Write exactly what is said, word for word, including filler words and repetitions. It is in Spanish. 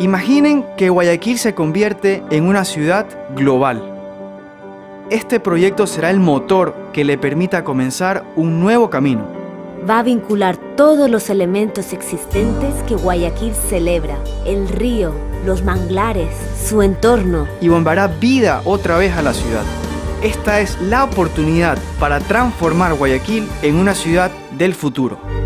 Imaginen que Guayaquil se convierte en una ciudad global. Este proyecto será el motor que le permita comenzar un nuevo camino. Va a vincular todos los elementos existentes que Guayaquil celebra: el río, los manglares, su entorno. Y bombará vida otra vez a la ciudad. Esta es la oportunidad para transformar Guayaquil en una ciudad del futuro.